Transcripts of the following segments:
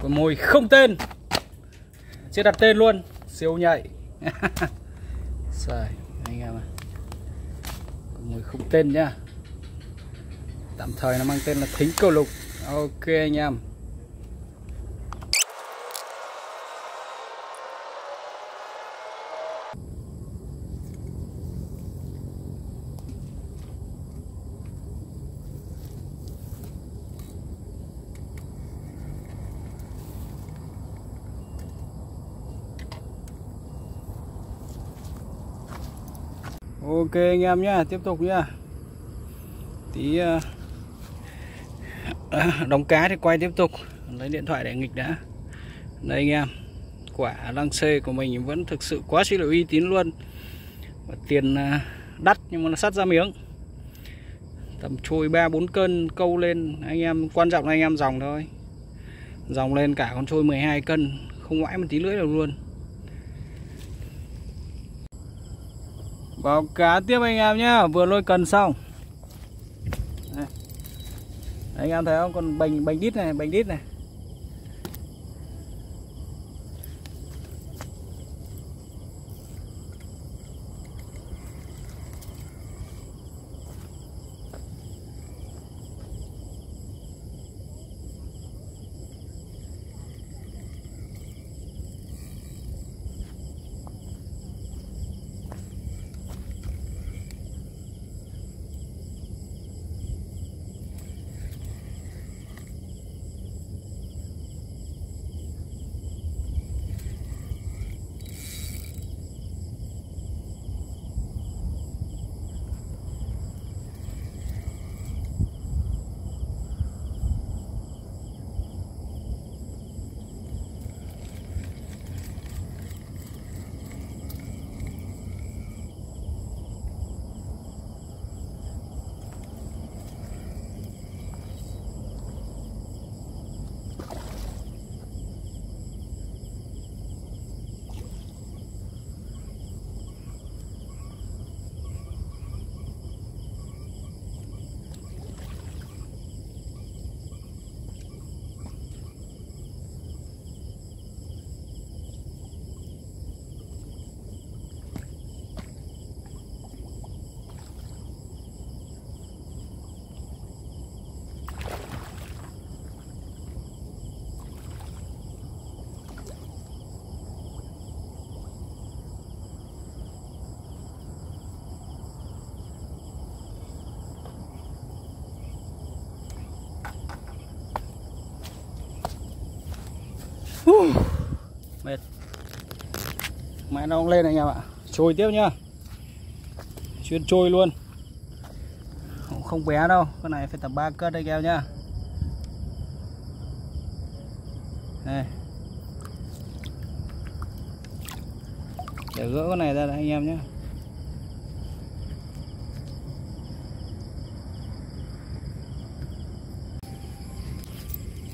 Con mồi không tên, chưa đặt tên luôn, siêu nhạy. Xài, anh em ạ. Con mồi không tên nhá. Tạm thời nó mang tên là Thính Câu Lục. Ok anh em. Ok anh em nhá, tiếp tục nhá. Tí đóng cá thì quay tiếp tục, lấy điện thoại để nghịch đã. Đây anh em, quả lăng xê của mình vẫn thực sự quá sự là uy tín luôn. Và tiền đắt nhưng mà nó sắt ra miếng. Tầm trôi 3-4 cân câu lên, anh em quan trọng là anh em dòng thôi. Dòng lên cả con trôi 12 cân, không ngoãi một tí lưỡi nào luôn. Vào cá tiếp anh em nhá, vừa lôi cần xong. Đây. Anh em thấy không, còn bành đít này, bành đít này. Mệt. Mãi nó không lên anh em ạ. Trôi tiếp nhá. Chuyên trôi luôn. Cũng không bé đâu. Con này phải tầm 3 cân anh em nhá. Đây. Để gỡ con này ra đã anh em nhá.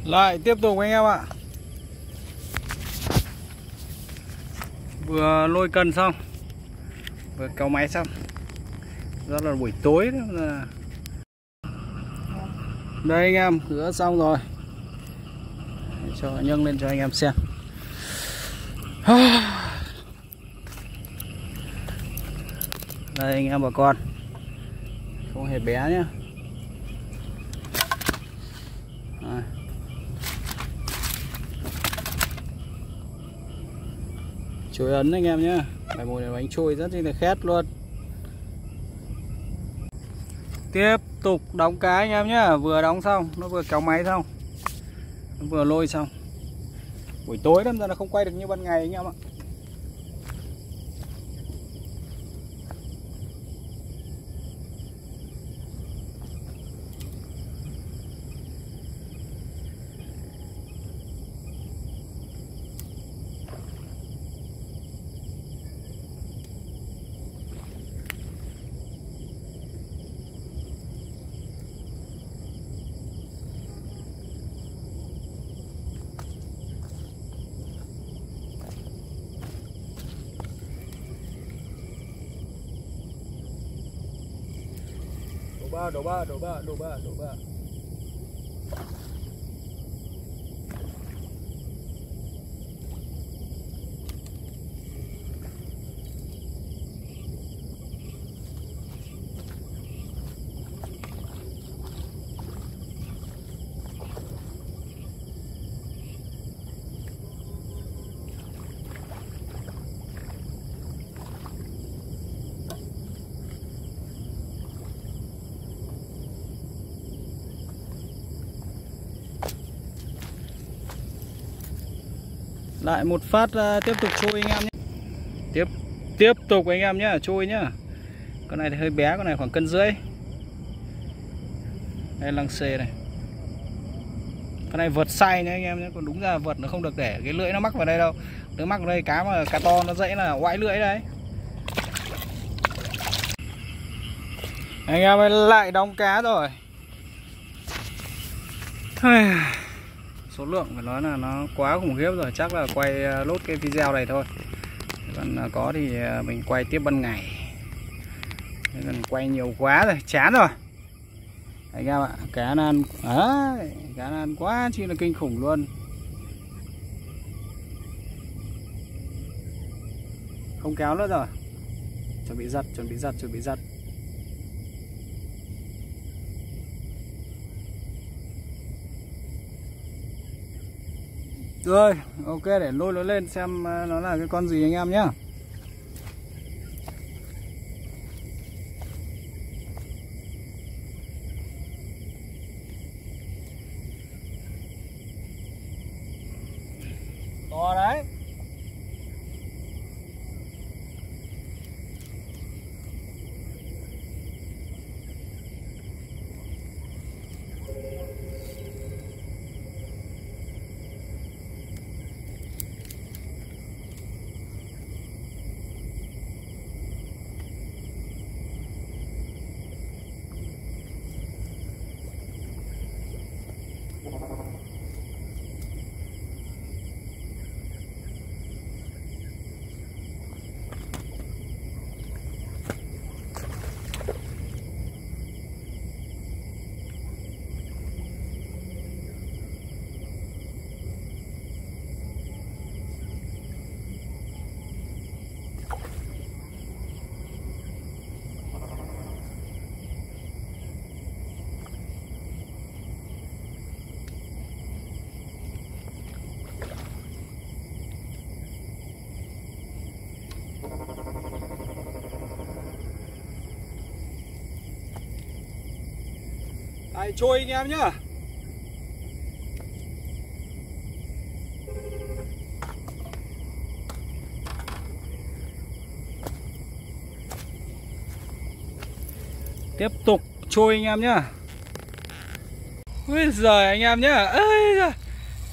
Lại tiếp tục anh em ạ. Vừa lôi cần xong, vừa kéo máy xong. Đó là buổi tối đó. Đây anh em, rửa xong rồi. Cho nhân lên cho anh em xem. Đây anh em bà con, không hề bé nhá. Rồi. Chuối ấn anh em nhé, phải mồi này bánh trôi rất là khét luôn. Tiếp tục đóng cá anh em nhé, vừa đóng xong, nó vừa kéo máy xong, nó vừa lôi xong. Buổi tối đâm ra nó không quay được như ban ngày anh em ạ. Đổ ba, Lại một phát tiếp tục trôi anh em nhé. Tiếp tục anh em nhé, trôi nhá. Con này thì hơi bé, con này khoảng 1,5 cân. Đây lăng xê này. Con này vượt say nhá anh em nhé, còn đúng ra vượt nó không được để cái lưỡi nó mắc vào đây đâu. Nếu mắc vào đây cá mà cá to nó dễ là oãi lưỡi đấy. Anh em ơi, lại đóng cá rồi. Số lượng phải nói là nó quá khủng khiếp rồi, chắc là quay lốt cái video này thôi. Còn có thì mình quay tiếp ban ngày. Còn quay nhiều quá rồi, chán rồi. Anh em ạ, cá nó ăn cá nó ăn quá chứ là kinh khủng luôn. Không kéo nữa rồi. Chuẩn bị giật. Rồi, ok, để lôi nó lên xem nó là cái con gì anh em nhé. To đấy. Đấy, trôi anh em nhá. Tiếp tục trôi anh em nhá. Úi giời anh em nhá. Ê giời.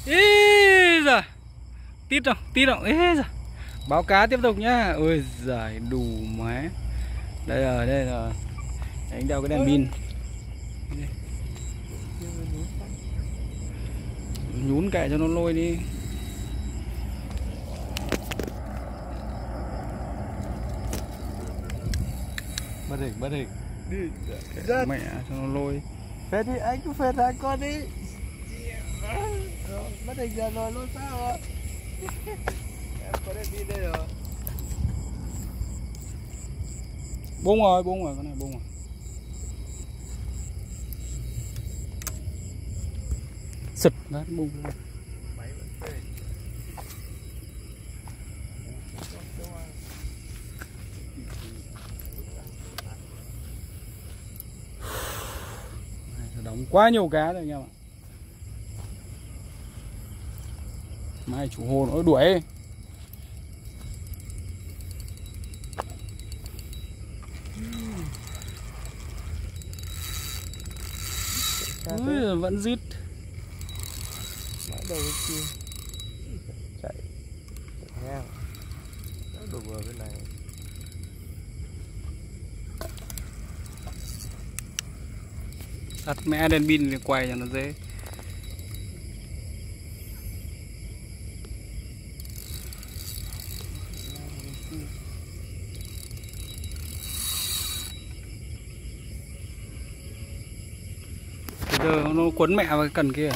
Ê giời. Tít rồi. Ê giời. Báo cá tiếp tục nhá. Ôi giời, đủ má. Đây rồi. Anh đeo cái đèn pin. Nhún kệ cho nó lôi đi. Bắt hình đi. Kệ mẹ cho nó lôi. Phết đi, anh cứ phết hai con đi. Bắt hình giờ rồi lôi sao ạ? Em có đem đi đây rồi. Bung rồi, con này bung rồi. Sụt đấy, bung lên. Đóng quá nhiều cá rồi anh em ạ. Mai chủ hồ nó đuổi. Ui, vẫn rít. Đầu kia. Chạy ngang. Nó đổ vừa bên này. Đặt mẹ đèn pin để quay cho nó dễ. Bây giờ nó quấn mẹ vào cái cần kia.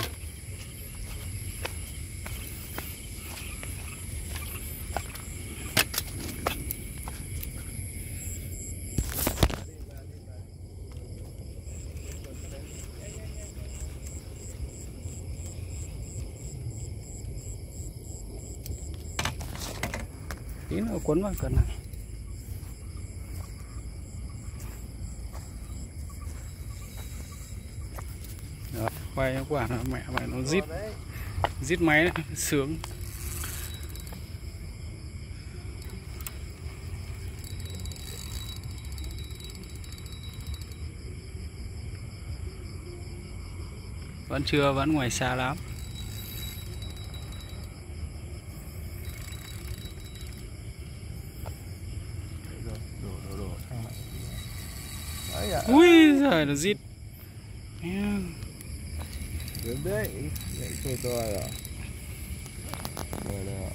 Tí nữa cuốn vào cần này. Quay quả là mẹ vậy nó rít máy đấy, sướng. vẫn ngoài xa lắm. Ui giời, nó rít. Được đấy, lại chơi to rồi. Rồi đó.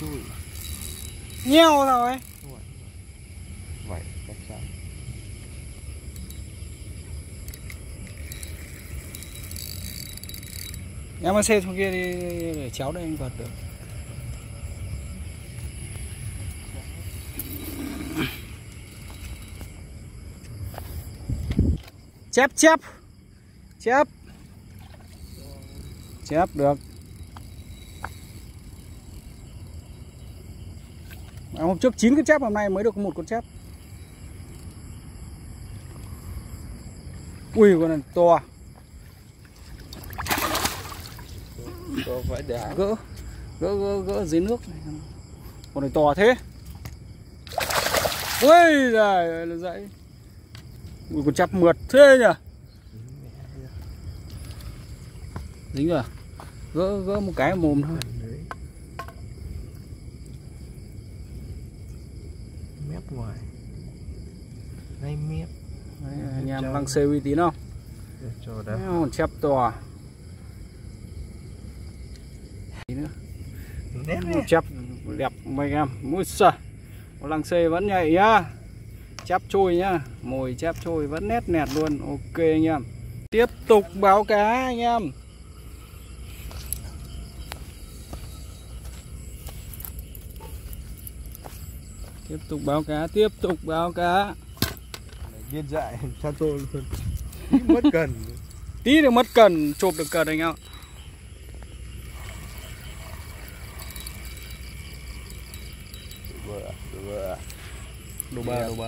Chui. Nhiều rồi. Vậy, cách sao? Em xe xuống kia đi để cháu đây anh quật được. Chép chép chép chép được. Hôm trước 9 con chép, hôm nay mới được một con chép. Ui con này to, phải để gỡ dưới nước. Con này to thế. Ui giời ơi nó dậy. Ui con chép mượt thế nhỉ. Dính rồi. Gỡ một cái mồm thôi. Mép ngoài. Ngay mép. Anh em lăng xe uy tín không? Con chép to. Con chép đẹp mấy em. Ui giời. Con lăng xe vẫn nhảy nhá. Chép trôi nhá, mồi chép trôi vẫn nét nẹt luôn. Ok anh em, tiếp tục báo cá anh em. Tiếp tục báo cá, tiếp tục báo cá. Điên dại, sao tôi luôn. Mất cần. Tí được mất cần, chụp được cần anh em.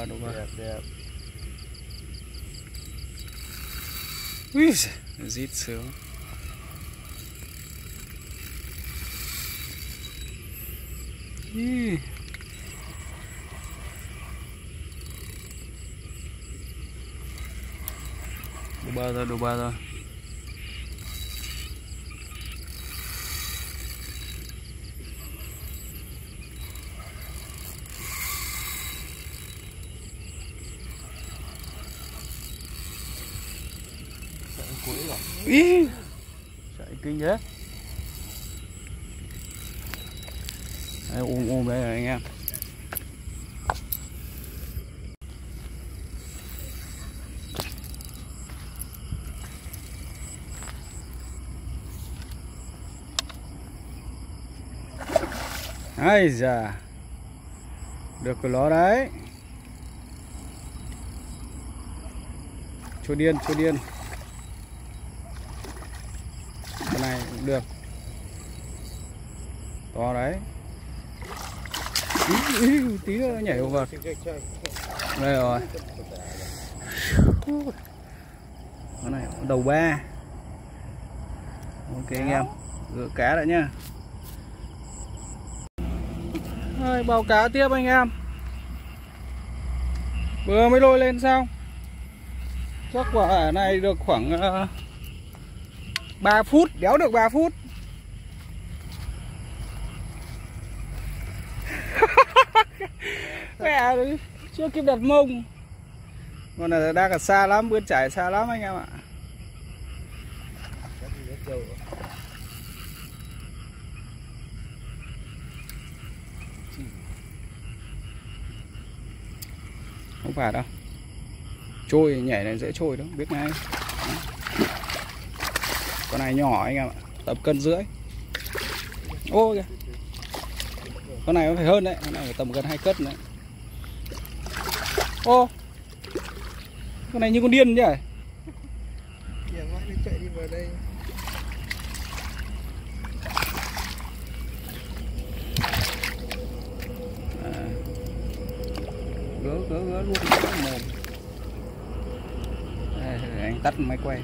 Đồ ba đẹp. Ui giời, rít sướng. Đồ ba rồi. Ý. Chạy kinh thế. Đấy, ôm đây rồi anh em. Ai da. Được cái ló đấy. Cho điên. Này cũng được. To đấy. Tí nữa nhảy over. Đây rồi. Con này đầu ba. Ok anh em, gỡ cá đã nhá. Rồi bào cá tiếp anh em. Vừa mới lôi lên xong. Chắc quả ở này được khoảng 3 phút, đéo được 3 phút. Mẹ chưa kịp đặt mông. Con này đang ở xa lắm, bươn trải xa lắm anh em ạ. Không phải đâu. Trôi nhảy này dễ trôi đó, biết ngay. Con này nhỏ anh em ạ, tầm cân rưỡi. Ô kìa. Con này nó phải hơn đấy, con này phải tầm gần 2 cân đấy. Ô. Con này như con điên nhỉ? Kìa ngoại nó chạy đi vào đây. Gỡ luôn mồm. Đây, anh tắt máy quay.